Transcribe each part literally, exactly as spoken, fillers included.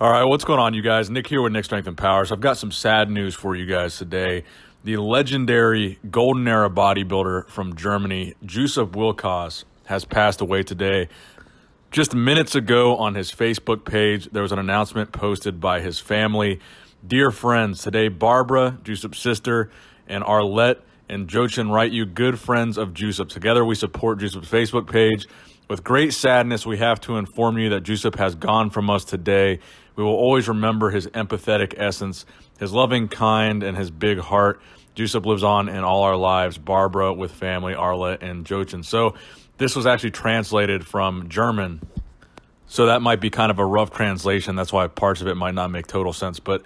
All right, what's going on, you guys? Nick here with Nick Strength and Power. So I've got some sad news for you guys today. The legendary golden era bodybuilder from Germany, Jusup Wilkosz, has passed away today. Just minutes ago on his Facebook page, there was an announcement posted by his family. Dear friends, today Barbara, Jusup's sister, and Arlette and Jochen write you good friends of Jusup. Together we support Jusup's Facebook page. With great sadness, we have to inform you that Jusup has gone from us today. We will always remember his empathetic essence, his loving kind, and his big heart. Jusup lives on in all our lives, Barbara with family, Arlette and Jochen. So this was actually translated from German, so that might be kind of a rough translation. That's why parts of it might not make total sense. But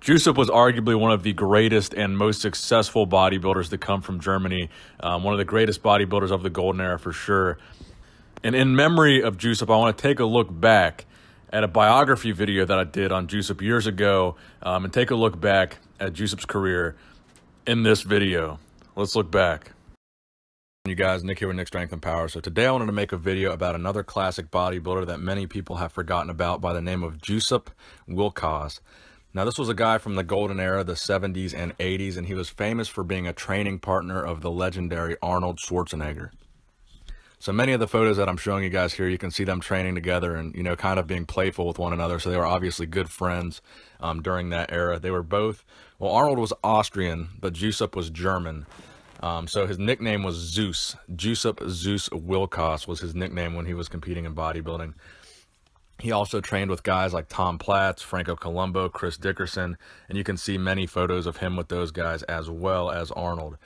Jusup was arguably one of the greatest and most successful bodybuilders to come from Germany, um, one of the greatest bodybuilders of the golden era for sure. And in memory of Jusup, I want to take a look back at a biography video that I did on Jusup years ago um, and take a look back at Jusup's career in this video. Let's look back. You guys, Nick here with Nick Strength and Power. So today I wanted to make a video about another classic bodybuilder that many people have forgotten about by the name of Jusup Wilkosz. Now, this was a guy from the golden era, the seventies and eighties, and he was famous for being a training partner of the legendary Arnold Schwarzenegger. So many of the photos that I'm showing you guys here, you can see them training together and, you know, kind of being playful with one another. So they were obviously good friends um, during that era. They were both, well, Arnold was Austrian, but Jusup was German. Um, so his nickname was Zeus. Jusup Zeus Wilkosz was his nickname when he was competing in bodybuilding. He also trained with guys like Tom Platz, Franco Columbu, Chris Dickerson, and you can see many photos of him with those guys as well as Arnold.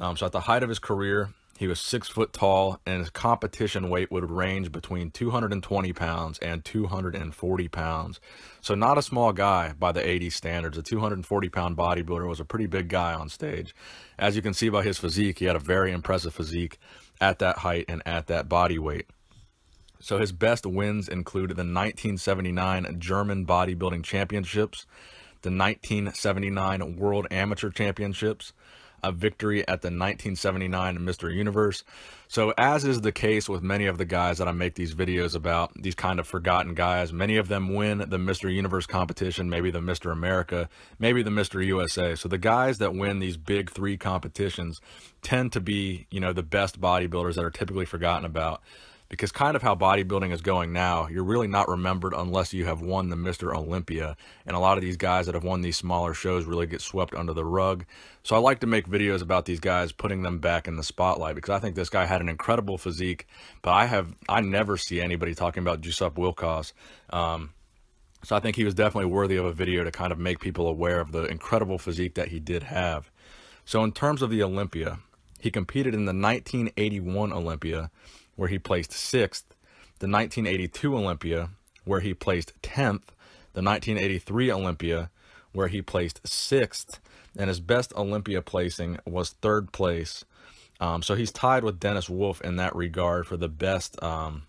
Um, so at the height of his career, he was six foot tall, and his competition weight would range between two hundred twenty pounds and two hundred forty pounds. So not a small guy by the eighties standards. A two hundred forty pound bodybuilder was a pretty big guy on stage. As you can see by his physique, he had a very impressive physique at that height and at that body weight. So his best wins included the nineteen seventy-nine German Bodybuilding Championships, the nineteen seventy-nine World Amateur Championships, a victory at the nineteen seventy-nine Mister Universe. So as is the case with many of the guys that I make these videos about, these kind of forgotten guys, many of them win the Mister Universe competition, maybe the Mister America, maybe the Mister U S A. So the guys that win these big three competitions tend to be, you know, the best bodybuilders that are typically forgotten about, because kind of how bodybuilding is going now, you're really not remembered unless you have won the Mister Olympia. And a lot of these guys that have won these smaller shows really get swept under the rug. So I like to make videos about these guys, putting them back in the spotlight, because I think this guy had an incredible physique, but I have, I never see anybody talking about Jusup Wilkosz. Um, so I think he was definitely worthy of a video to kind of make people aware of the incredible physique that he did have. So in terms of the Olympia, he competed in the nineteen eighty-one Olympia, where he placed sixth, the nineteen eighty-two Olympia, where he placed tenth, the nineteen eighty-three Olympia, where he placed sixth, and his best Olympia placing was third place. Um, so he's tied with Dennis Wolf in that regard for the best um,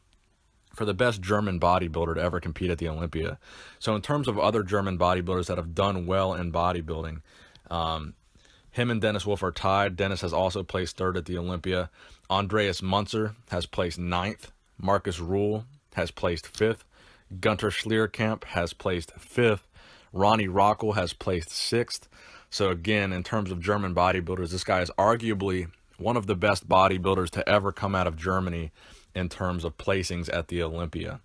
for the best German bodybuilder to ever compete at the Olympia. So in terms of other German bodybuilders that have done well in bodybuilding, um, him and Dennis Wolf are tied. Dennis has also placed third at the Olympia. Andreas Munzer has placed ninth. Marcus Ruhl has placed fifth. Gunter Schlierkamp has placed fifth. Ronnie Rockel has placed sixth. So again, in terms of German bodybuilders, this guy is arguably one of the best bodybuilders to ever come out of Germany in terms of placings at the Olympia.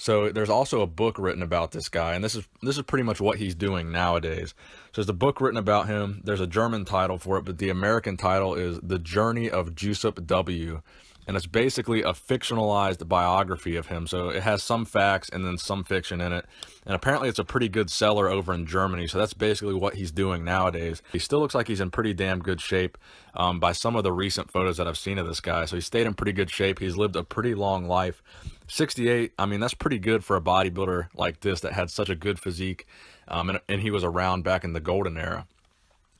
So there's also a book written about this guy, and this is this is pretty much what he's doing nowadays. So there's a book written about him. There's a German title for it, but the American title is The Journey of Jusup W. And it's basically a fictionalized biography of him. So it has some facts and then some fiction in it. And apparently it's a pretty good seller over in Germany. So that's basically what he's doing nowadays. He still looks like he's in pretty damn good shape um, by some of the recent photos that I've seen of this guy. So he stayed in pretty good shape. He's lived a pretty long life. sixty-eight, I mean, that's pretty good for a bodybuilder like this that had such a good physique. Um, and, and he was around back in the golden era.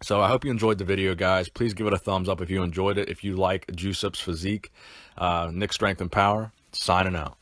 So I hope you enjoyed the video, guys. Please give it a thumbs up if you enjoyed it. If you like Jusup's physique, uh, Nick Strength and Power, signing out.